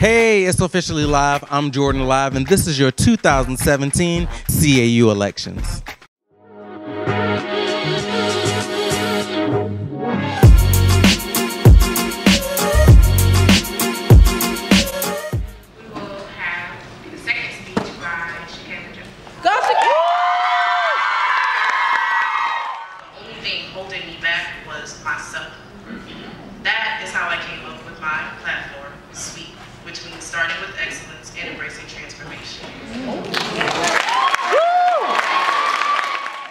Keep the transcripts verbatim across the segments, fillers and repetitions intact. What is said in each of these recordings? Hey, it's officially live. I'm Jordan Live, and this is your two thousand seventeen C A U elections. If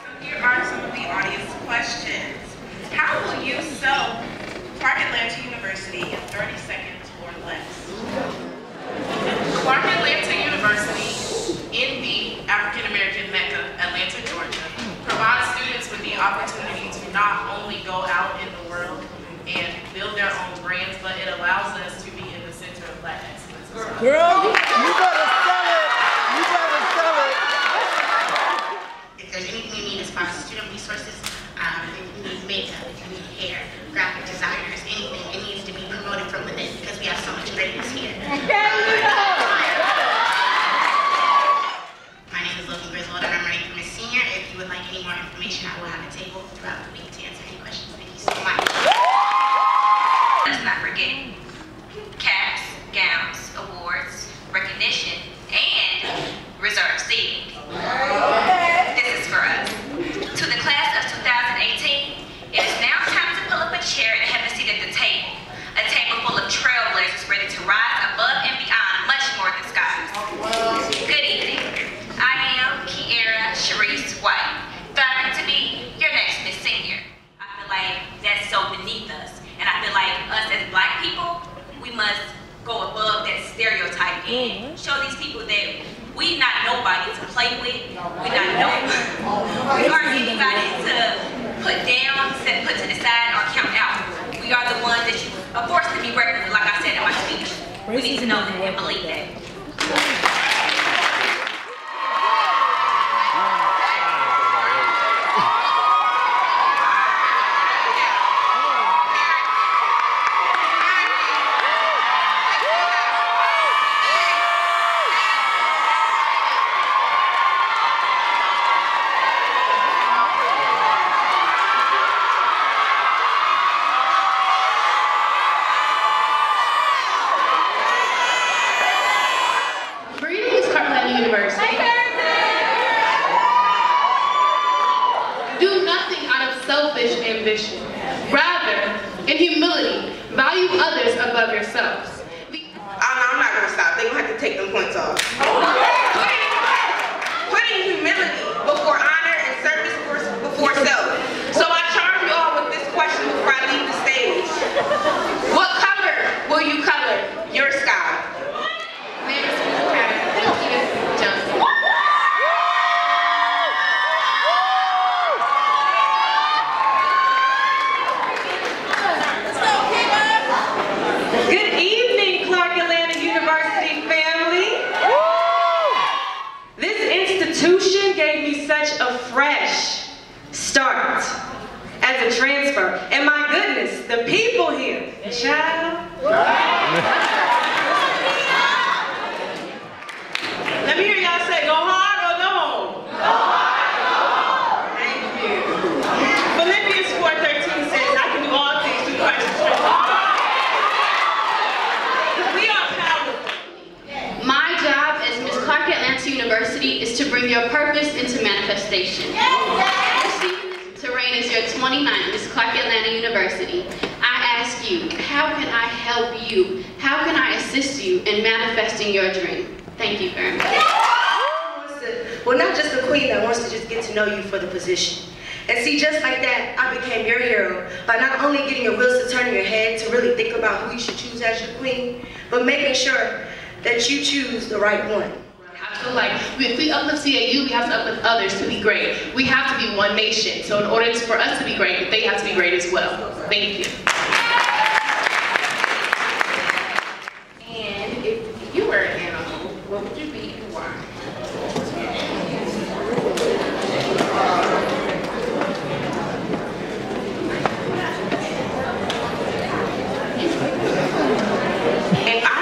I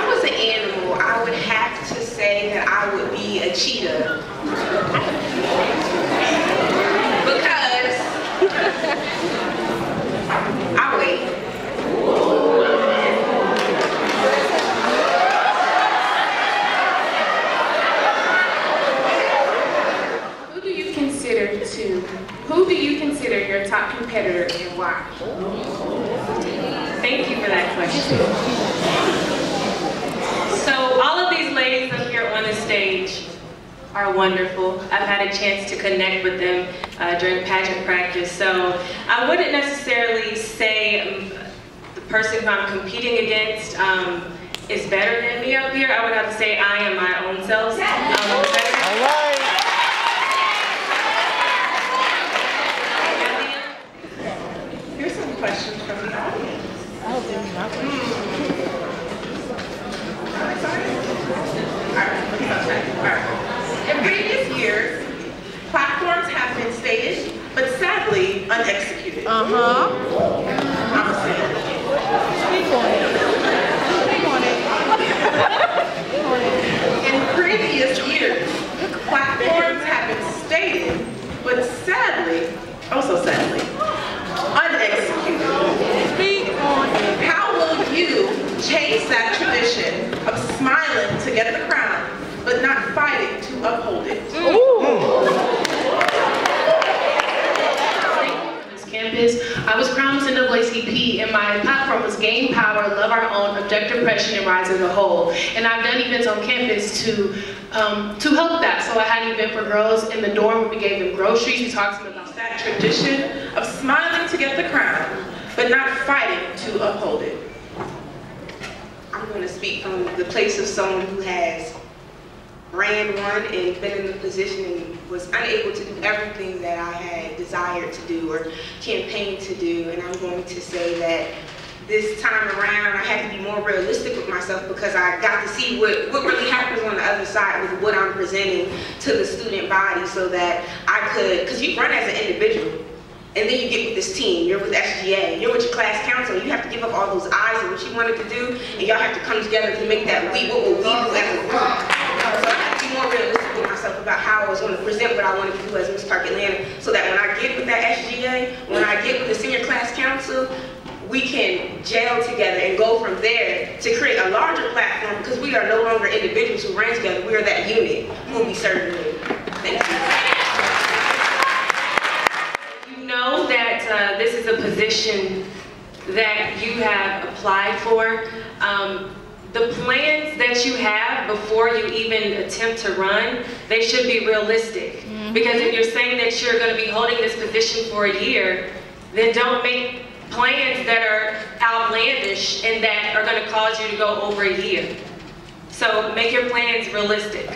was an animal, competitor and why? Thank you for that question. So all of these ladies up here on the stage are wonderful. I've had a chance to connect with them uh, during pageant practice. So I wouldn't necessarily say the person who I'm competing against um, is better than me up here. I would have to say I am my own self. Um, All right. Here's some questions from the audience. Oh, there's not one. All right. In previous years, platforms have been staged, but sadly unexecuted. Uh huh. Speak on it. Speak on it. In previous years, platforms have been stated, but sadly, oh so sadly, unexecuted. Speak on it. How will you change that tradition of smiling to get the crown, but not fighting to uphold it? Ooh. This campus, I was crowned N double A C P, and my platform was Gain Power, Love Our Own, Object Oppression, and Rise as a Whole. And I've done events on campus to um, to help that. So I had an event for girls in the dorm where we gave them groceries. We talked to them about that tradition of smiling to get the crown, but not fighting to uphold it. I'm going to speak from the place of someone who has ran one and been in the position and was unable to do everything that I had desired to do or campaigned to do. And I'm going to say that this time around, I had to be more realistic with myself because I got to see what, what really happens on the other side with what I'm presenting to the student body so that I could, because you run as an individual. And then you get with this team, you're with S G A, you're with your class council, you have to give up all those eyes and what you wanted to do, and y'all have to come together to make that we, what will we do as a group. So I have to be more realistic with myself about how I was going to present what I wanted to do as Miss Clark Atlanta, so that when I get with that S G A, when I get with the senior class council, we can gel together and go from there to create a larger platform, because we are no longer individuals who ran together, we are that unit whom we serve. Thank you. Know that uh, this is a position that you have applied for. Um, the plans that you have before you even attempt to run, they should be realistic. Mm-hmm. Because if you're saying that you're going to be holding this position for a year, then don't make plans that are outlandish and that are going to cause you to go over a year. So make your plans realistic.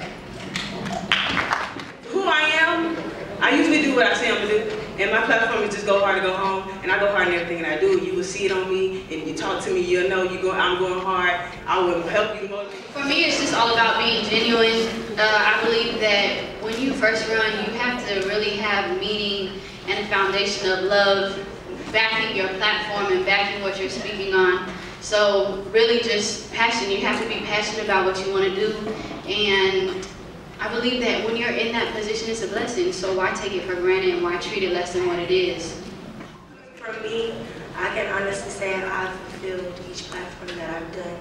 Who I am, I usually do what I say I'm going to do. And my platform is just go hard to go home, and I go hard in everything that I do. You will see it on me, and you talk to me, you'll know you go, I'm going hard. I will help you motivate. For me, it's just all about being genuine. Uh, I believe that when you first run, you have to really have meaning and a foundation of love backing your platform and backing what you're speaking on. So really just passion. You have to be passionate about what you want to do. And I believe that when you're in that position, it's a blessing, so why take it for granted and why treat it less than what it is? For me, I can honestly say I've fulfilled each platform that I've done.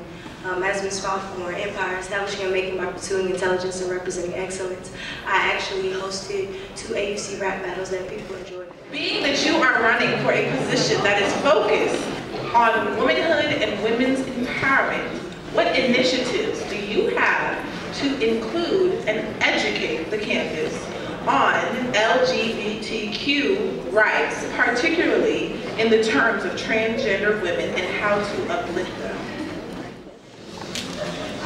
Um, as Miz Sophomore Empire, establishing and making by pursuing intelligence and representing excellence, I actually hosted two A U C rap battles that people enjoyed. Being that you are running for a position that is focused on womanhood and women's empowerment, what initiatives do you have to include and educate the campus on L G B T Q rights, particularly in the terms of transgender women and how to uplift them?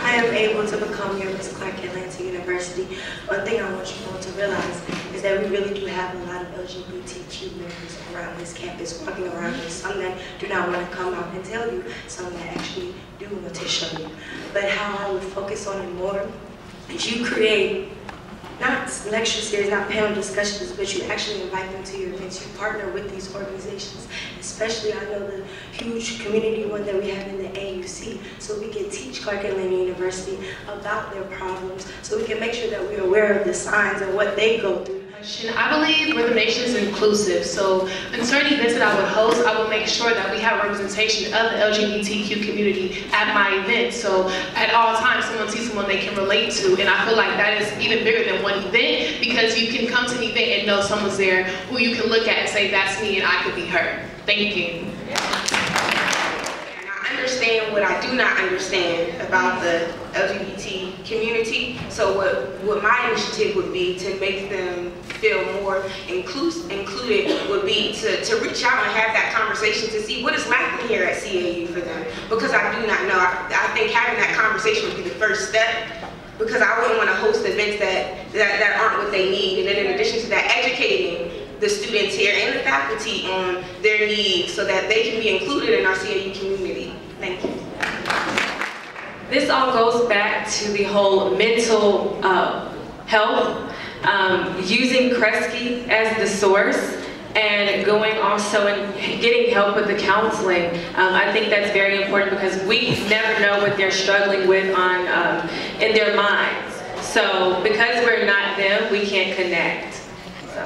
I am able to become your Miss Clark Atlanta University. One thing I want you all to realize is that we really do have a lot of L G B T Q members around this campus, walking around here, some that do not want to come out and tell you, some that actually do want to show you. But how I would focus on it more is you create not lecture series, not panel discussions, but you actually invite them to your events. You partner with these organizations, especially I know the huge community one that we have in the A U C, so we can teach Clark Atlanta University about their problems, so we can make sure that we're aware of the signs and what they go through. question. I believe representation is inclusive, so in certain events that I would host, I would make sure that we have representation of the L G B T Q community at my event. So at all times, someone sees someone they can relate to, and I feel like that is even bigger than one event, because you can come to an event and know someone's there who you can look at and say, that's me and I could be her. Thank you. Understand what I do not understand about the L G B T community. So what, what my initiative would be to make them feel more inclus included would be to, to reach out and have that conversation to see what is lacking here at C A U for them. Because I do not know. I, I think having that conversation would be the first step, because I wouldn't want to host events that, that, that aren't what they need. And then in addition to that, educating the students here and the faculty on their needs so that they can be included in our C A U community. Thank you. This all goes back to the whole mental uh, health, um, using Kresge as the source and going also and getting help with the counseling. Um, I think that's very important, because we never know what they're struggling with on um, in their minds. So because we're not them, we can't connect. So.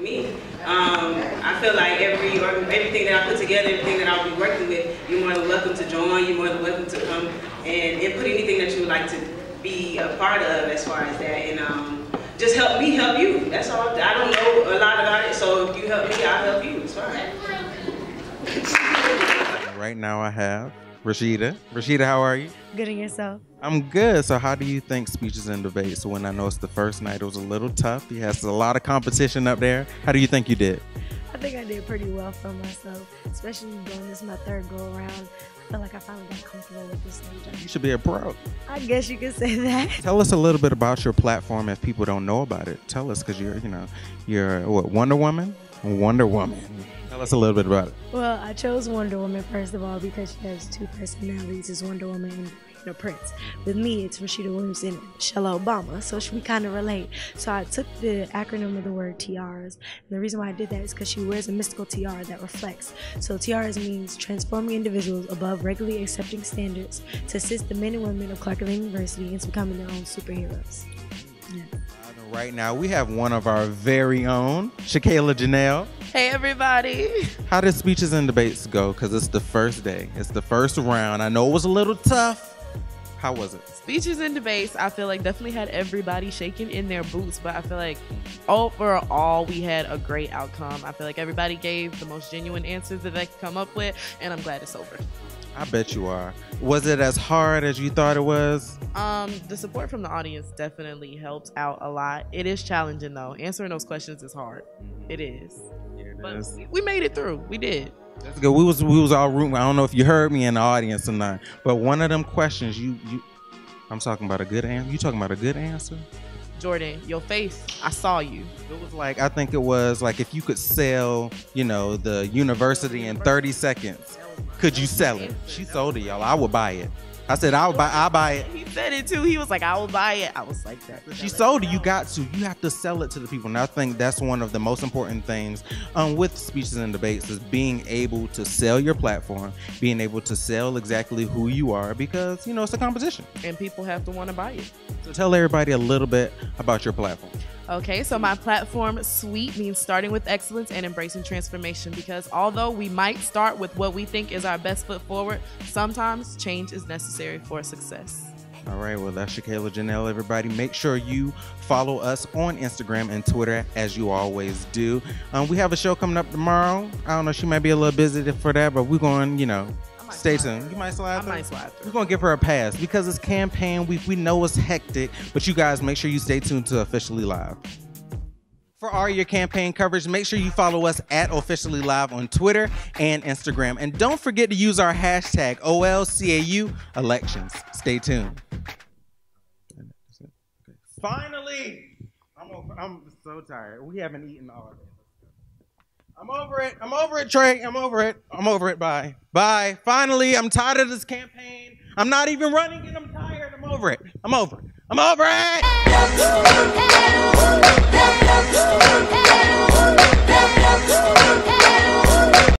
Me. Um, I feel like every or everything that I put together, everything that I'll be working with, you're more than welcome to join, you're more than welcome to come and input anything that you would like to be a part of as far as that. And um, just help me help you. That's all. I don't know a lot about it, so if you help me, I'll help you. It's fine. Right now I have Rashida. Rashida, how are you? Good, and yourself? I'm good. So how do you think speeches and debates? So when I know it's the first night, it was a little tough. You had a lot of competition up there. How do you think you did? I think I did pretty well for myself, especially doing this my third go around. I feel like I finally got comfortable with this stage. You should be a pro. I guess you could say that. Tell us a little bit about your platform if people don't know about it. Tell us, because you're, you know, you're what, Wonder Woman? Wonder Woman. Tell us a little bit about it. Well, I chose Wonder Woman first of all because she has two personalities: is Wonder Woman and the Prince. With me, it's Rashida Williams and Shella Obama, so we kind of relate. So I took the acronym of the word tiaras, and the reason why I did that is because she wears a mystical tiara that reflects. So tiaras means transforming individuals above regularly accepting standards to assist the men and women of Clark Atlanta University into becoming their own superheroes. Yeah. Right now, we have one of our very own, Shakayla Janelle. Hey, everybody. How did speeches and debates go? Because it's the first day. It's the first round. I know it was a little tough. How was it? Speeches and debates, I feel like, definitely had everybody shaking in their boots, but I feel like overall we had a great outcome. I feel like everybody gave the most genuine answers that they could come up with, and I'm glad it's over. I bet you are. Was it as hard as you thought it was? Um, the support from the audience definitely helped out a lot. It is challenging, though. Answering those questions is hard. It is. Yeah, it but is. We made it through. We did. That's good. We was we was all rooting. I don't know if you heard me in the audience or not, but one of them questions you you, I'm talking about a good answer. You talking about a good answer? Jordan, your face. I saw you. It was like, I think it was like, if you could sell, you know, the university in thirty seconds, could you sell it? She sold it, y'all. I would buy it. I said, I'll buy. I'll buy it. He said it too. He was like, I will buy it. I was like, that. She sold it. You got to. You have to sell it to the people. And I think that's one of the most important things um, with speeches and debates, is being able to sell your platform, being able to sell exactly who you are, because you know it's a competition, and people have to want to buy it. So tell everybody a little bit about your platform. Okay, so my platform suite means starting with excellence and embracing transformation, because although we might start with what we think is our best foot forward, sometimes change is necessary for success. All right, well, that's Shakayla Janelle, everybody. Make sure you follow us on Instagram and Twitter, as you always do. Um, we have a show coming up tomorrow. I don't know, she might be a little busy for that, but we're going, you know, stay tuned. You might slide through. I might slide through. We're going to give her a pass because it's campaign week. We know it's hectic, but you guys make sure you stay tuned to Officially Live. For all your campaign coverage, make sure you follow us at Officially Live on Twitter and Instagram. And don't forget to use our hashtag O L C A U elections. Stay tuned. Finally, I'm, over, I'm so tired. We haven't eaten all day. I'm over it. I'm over it, Trey. I'm over it. I'm over it. Bye. Bye. Finally, I'm tired of this campaign. I'm not even running and I'm tired. I'm over it. I'm over it. I'm over it.